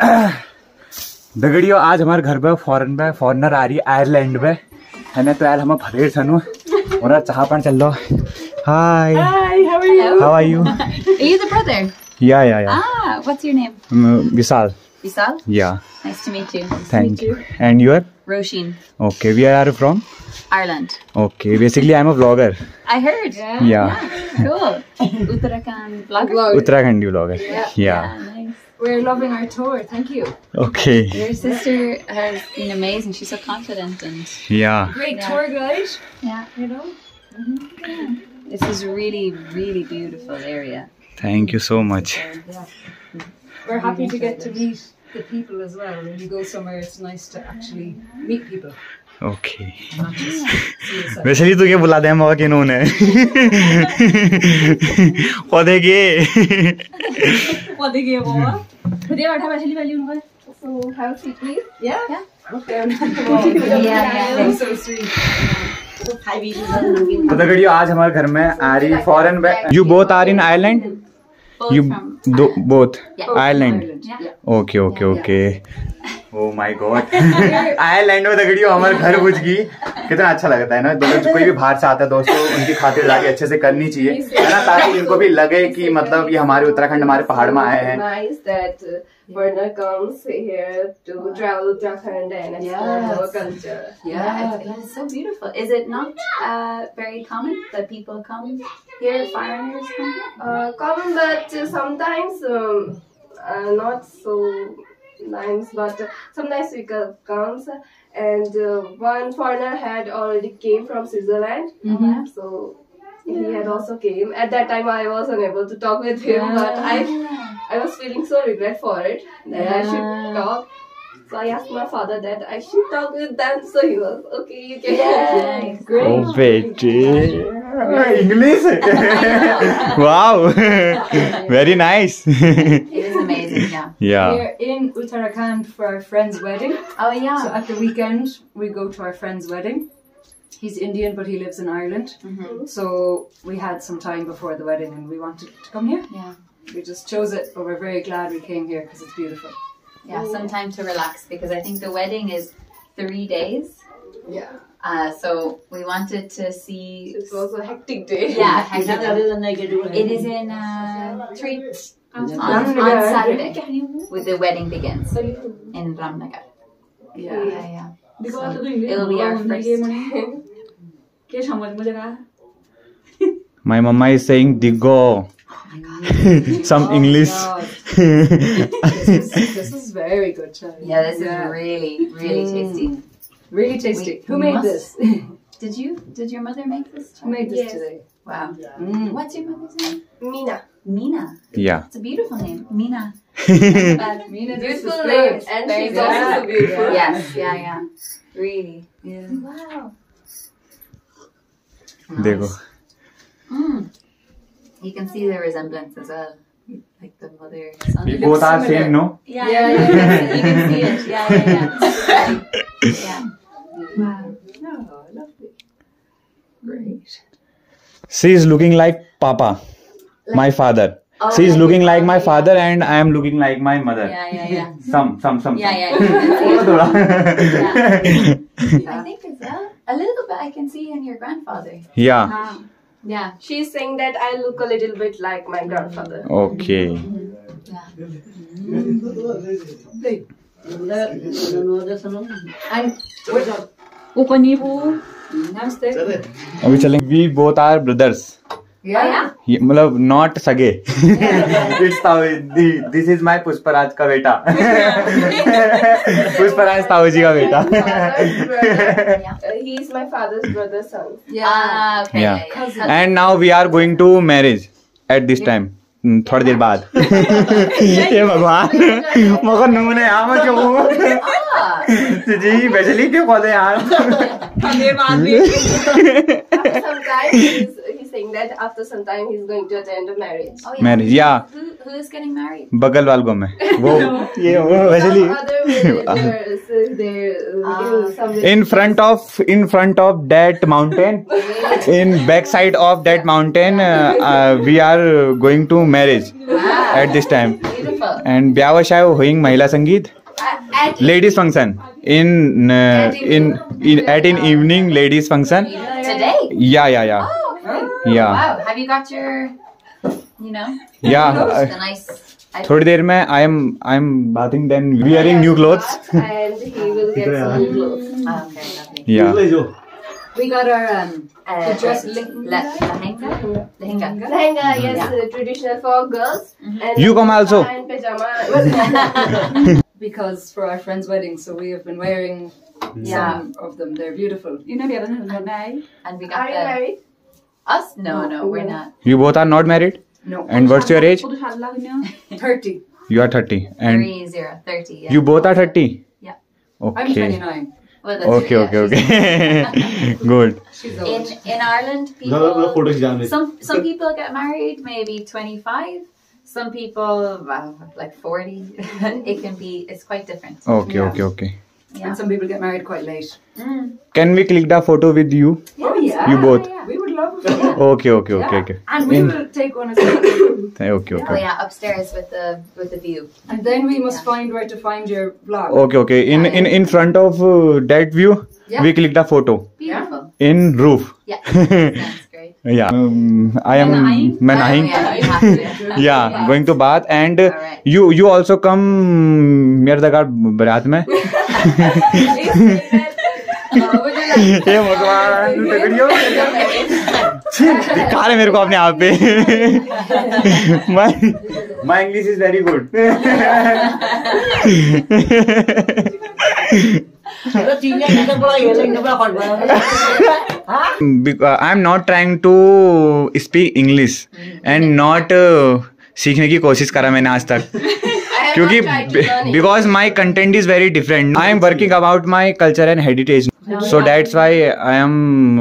दगड़ियों आज हमारे घर पे फॉरनर आ रही है आयरलैंड में, है ना। तो यार हम भरेर सनू और चाह पान चल लो। Hi how are you, is a brother? या what's your name? Vishal. Vishal? Yeah. Nice to meet you. Thank you. And you are? Roshin. Okay. Where are you from? Ireland. Okay. Basically, I'm a vlogger. I heard. Yeah. Cool. Uttarakhand vlogger. Uttarakhandi vlogger. Yeah. Nice. We're loving our tour. Thank you. Okay. Your sister has been amazing. She's so confident and. Yeah. Great tour guide. Yeah. You know. Mm-hmm. This is really, really beautiful area. Thank you so much. Yeah. We're happy to get to meet the people as well. When you go somewhere, it's nice to actually meet people. Okay. वैसे तो क्या बुला दें मौके इन्होंने खोदेगे वो खुदे बैठा वैसे वाली उनका. So how sweet, please? Yeah. Okay. So sweet. तो दगड़ियों आज हमारे घर में आ रही foreign back. You both are in Ireland? Both? Yeah. Ireland. Yeah. Okay. Oh my God. Ireland में दगड़ियों हमारे घर पूछ गई. कितना अच्छा लगता है ना. कोई भी बाहर से आता है दोस्तों उनकी खातिर जाके अच्छे से करनी चाहिए, है ना, ताकि उनको भी लगे कि मतलब ये हमारे उत्तराखंड हमारे पहाड़ में आए हैं. Burner comes here to travel Uttarakhand and explore our culture. It's so beautiful. Is it not very common that people come here, foreigners come here? Common, but sometimes not so nice. But sometimes we comes and one foreigner had already came from Switzerland, so he had also came. At that time, I was unable to talk with him, but I was feeling so regret for it that I should talk. So I asked my father that I should talk with them. So he was okay. You can. Yes. Great. Oh, baby. English. Wow. Very nice. It is amazing. Yeah. We're in Uttarakhand for our friend's wedding. Oh yeah. So at the weekend we go to our friend's wedding. He's Indian, but he lives in Ireland. So we had some time before the wedding, and we wanted to come here. Yeah. We just chose it, but we're very glad we came here because it's beautiful. Yeah, some time to relax because I think the wedding is 3 days. Yeah. So we wanted to see. It was a hectic day. Yeah, hectic. It is in 3 on Saturday with the wedding begins in Ramnagar. Yeah. So it'll be our first. My mama is saying "Digo." Some English. This is very good, Chai. Yeah, this is really tasty. Really tasty. Who made this? Did you? Did your mother make this? Who made this today? Wow. Yeah. What's your mother's name? Mina. Yeah. It's a beautiful name, Mina. Mina's beautiful name, and she's also beautiful. Yes. Yeah. Really. Yeah. Wow. There you go. You can see the resemblance as well, like the mother. You both are same, no? Yeah. You can see it. Yeah. Wow. Oh, lovely. Great. She is looking like Papa, my father. Oh, she is looking like my father, and I am looking like my mother. Yeah. Some. Yeah. I think as well, a little bit. I can see in your grandfather. Yeah. Wow. Yeah, she's saying that I look a little bit like my grandfather. Okay. Yeah. We both are brothers. Yeah. मतलब not सगे. This is my Pushparaj का बेटा. Pushparaj ताऊजी का बेटा. He is my father's brother's son. Yeah. And now we are going to marriage at this time. थोड़ी देर बाद. ये भगवान. मगर नूने आम क्यों? जी बेचली क्यों कहते यार? That after some time he's going to attend a marriage. Marriage, yeah. Who is getting married? Bagalwalgo mein. In front of that mountain, in backside of that mountain, we are going to marriage at this time. And Byavashayo Hoing Mahila Sangeet. Ladies function in evening ladies function. Today? Yeah. Oh, okay. Yeah. Wow. Have you got your, you know? Yeah. The nice. Thodi der mein I am bathing then wearing new clothes. And he will get some new clothes. Oh, okay, lovely. Yeah. We got our dress lehenga, yes, yeah. Traditional for girls. Mm-hmm. And you come also. And pajama. Because for our friend's wedding, so we have been wearing some of them. They're beautiful. You know the other one. And we got Are you married? Us? No, we're not. You both are not married? No. And what's your age? 30. You are 30. And 30. Yeah. You both are 30? Yeah. Okay. I'm 29. Well, okay. Good. In Ireland, people, some people get married maybe 25. Some people, well, like 40. It can be, it's quite different. Okay. Yeah. And some people get married quite late. Mm. Can we click the photo with you? Yeah. You both? Yeah. We would love to. Yeah. Okay. And we will take one as well. Okay. Oh yeah, upstairs with the view. And then we must find where to find your vlog. Okay. In front of that view, we click the photo. Beautiful. In roof. Yeah. Yeah, I am Manahin. Yeah, going to bath and right. You also come Mirdagar Barat mein. Hey भगवान video बेकार है मेरे को अपने आप पे. My English is very good. I'm not trying to speak English and not सीखने की कोशिश करा मैंने आज तक क्योंकि because my content is very different. I am working about my culture and heritage, so that's why I am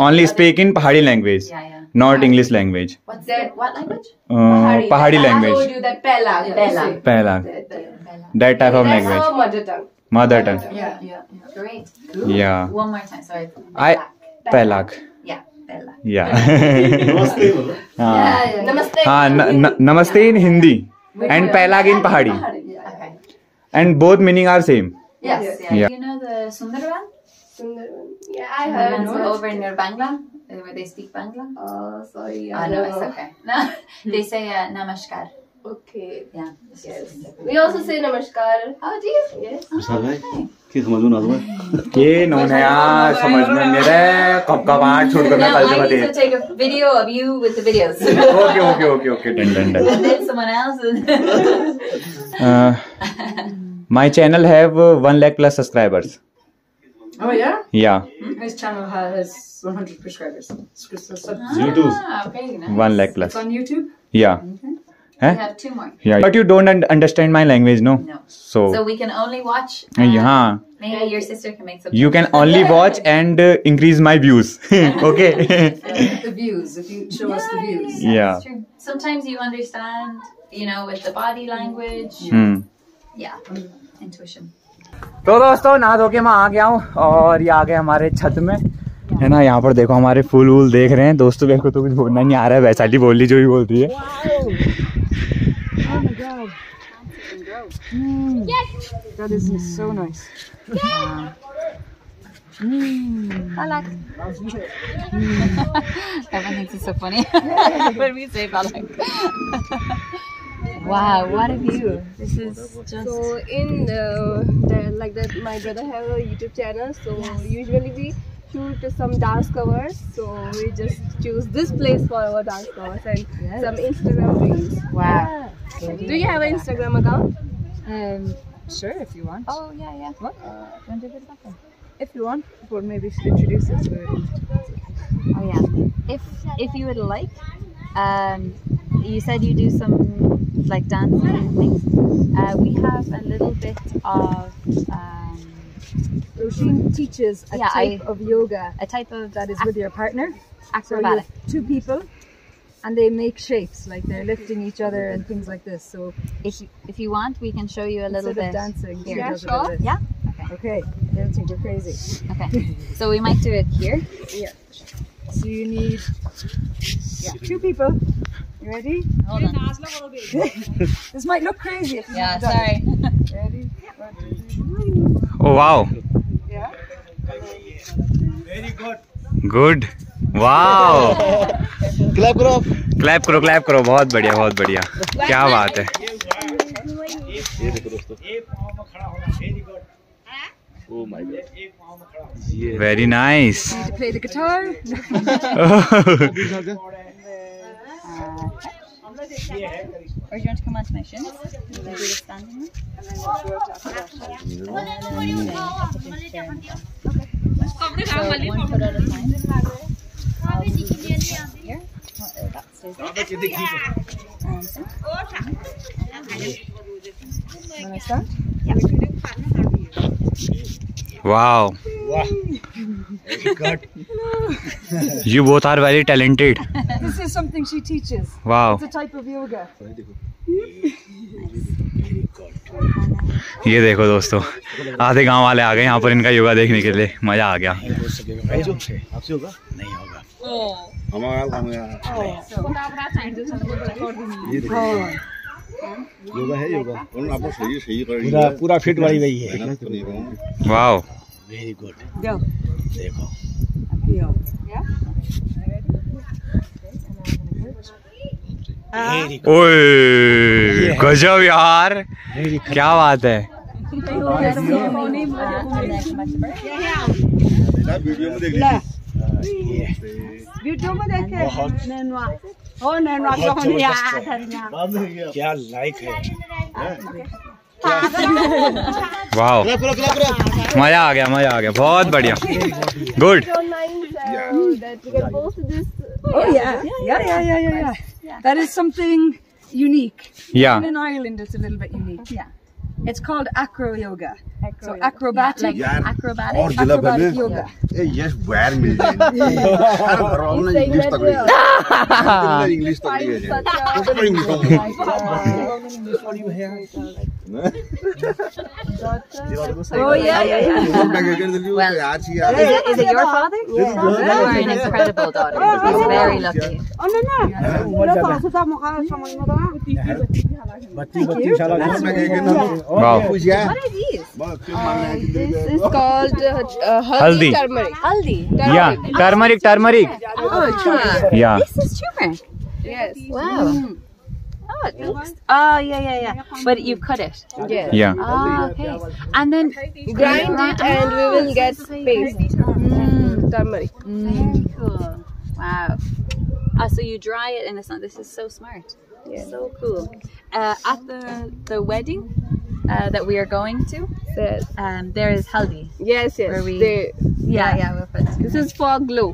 only speaking Pahari language, not English language. What's that? What language? Pahari language. I told you that Pehla. That type of language. That's our mother tongue. Mother tongue. Yeah. Great. Cool. Yeah. One more time. Sorry. Pelak. Yeah. Pelak. Yeah. Namaste. Namaste. Namaste in Hindi and Pelak in Pahari. Okay. And both meaning are same. Yes. Do you know the Sundarban? Yeah, I heard. Over near Bangla, where they speak Bangla. Oh, sorry. No, it's okay. No, they say Namaskar. Okay. Yeah. Yes. We also say Namaskar. Oh, do you? Yes. Okay. Now I need to take a video of you with the videos. Okay. Done. And then someone else. My channel have 1 lakh plus subscribers. Oh yeah? Yeah. His channel has 100 subscribers. YouTube. Okay, nice. 1 lakh plus. It's on YouTube? Yeah. Okay. We have two more. Yeah. But you don't understand my language, no? No. So we can only watch. Maybe your sister can make something. You can only watch and increase my views. Okay. The views. If you show us the views. Yeah. That's true. Sometimes you understand, with the body language. Yeah. Intuition. तो दोस्तों नहा धो के मैं आ गया हूँ और ये आ गए हमारे छत में है ना. यहाँ पर देखो हमारे फूल वूल देख रहे हैं दोस्तों. मेरे को तो कुछ बोलना नहीं आ रहा है. वैशाली बोली जो भी बोलती है. Wow, what a view! This is just so my brother have a YouTube channel, so usually we shoot some dance covers, so we just choose this place for our dance covers and some Instagram reels. Wow! Yeah. Do you have an Instagram account? Sure, if you want. Oh yeah. What? Don't you get back then? If you want, or maybe introduce us to it. Oh yeah. If you would like, you said you do some. Like dancing and things. We have a little bit of Roshin teaches a type of yoga. A type of that is with your partner. Acro-yoga. So two people and they make shapes like they're lifting each other and things like this. So if you want we can show you a little bit of dancing. Here. Yeah, sure. Yeah? Okay. Don't think you're crazy. Okay. So we might do it here. Yeah. So you need two people. You ready? Hold on. This might look crazy. If yeah, sorry. Ready? Oh, wow. Yeah? Very good. Good. Wow. Clap karo. Clap karo, clap karo. बहुत बढ़िया, बहुत बढ़िया. क्या बात है? ये देखो दोस्तों. एक पाँव में खड़ा होना. Very good. Oh my God. Yeah. Very nice. Did you play the guitar? Or do you want to come onto my shins? And then do the standing one. And then just work Wow. Wow. You both are very talented. This is something she teaches. Wow. It's a type of yoga. ये देखो दोस्तों आधे गांव वाले आ गए यहाँ पर इनका योगा देखने के लिए मजा आ गया आपसे होगा नहीं होगा हमारा योगा है योगा आपको सही सही कर पूरा फिट वाली वही है वाओ वेरी गुड देखो ओए गजब यार क्या बात है वीडियो में देख लीजिए Oh, no, no, no, no, no. क्या लाइक है वाओ मजा आ गया बहुत बढ़िया good That is something unique. Yeah. Even in Ireland it's a little bit unique. Yeah. It's called Acro-yoga. So acrobatic, yeah, like acrobatic yoga. Yeah. Yes, where will you? Oh yeah, yeah, yeah. Well, is it your father? Yeah. You are an incredible daughter. He's very lucky. Oh no. Wow. What are these? This is called haldi. Turmeric. Haldi. Turmeric. Yeah, turmeric. Oh, turmeric. Yeah. This is turmeric. Yes. Wow. Mm. Oh, it looks. Oh, yeah. But you cut it. Yes. Yeah. Oh, okay. And then grind it, and we will get paste. Turmeric. Very cool. Wow. So you dry it, and it's not. This is so smart. Yeah. So cool. At the wedding. That we are going to. Yes. There is haldi. Yes. Where we, yeah. This is for glow.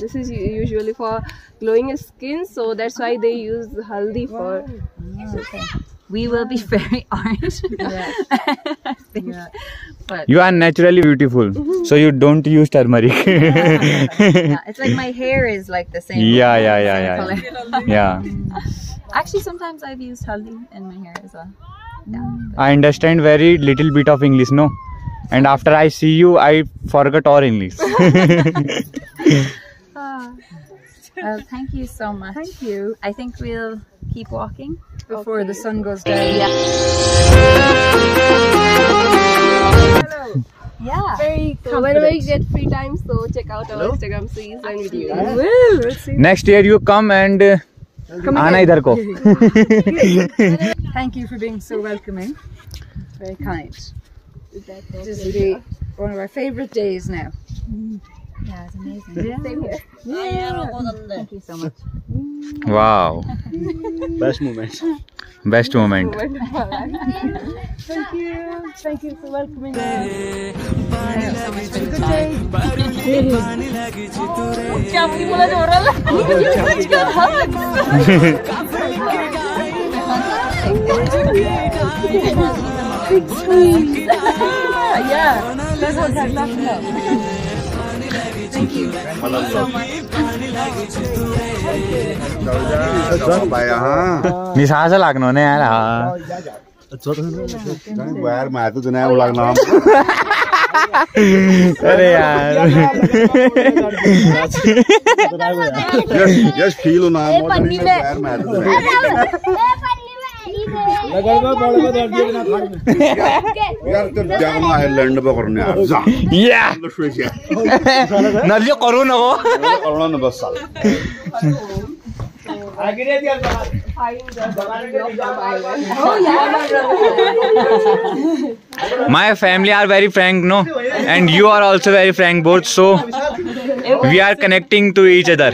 This is usually for glowing skin, so that's why they use haldi for. Oh, okay. We will be very orange. Yeah. I think. Yeah. But you are naturally beautiful, so you don't use turmeric. Yeah. It's like my hair is like the same. Yeah. Actually, sometimes I've used haldi in my hair as well. I understand very little bit of English, no? And after I see you, I forget all English. Thank you so much. Thank you. I think we'll keep walking before the sun goes down. Yeah. Yeah. Very cool. Whenever you get free time, so check out our Instagram series and videos. Next year you come and... आना इधर को। Thank you for being so welcoming. Very kind. This is really one of our favorite days now. Yeah, it's amazing. Yeah. Same here. Thank you so much. Wow. Best moment. Thank you. Thank you for welcoming us. Thank you. अरे यार yes feel हो ना My family are very frank, no? And you are also very frank both, so we are connecting to each other.